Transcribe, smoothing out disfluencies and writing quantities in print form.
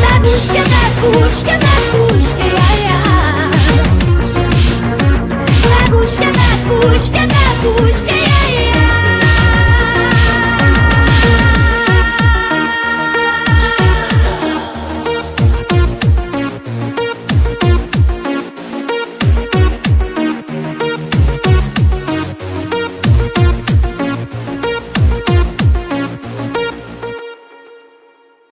Babooshka, babooshka, babooshka.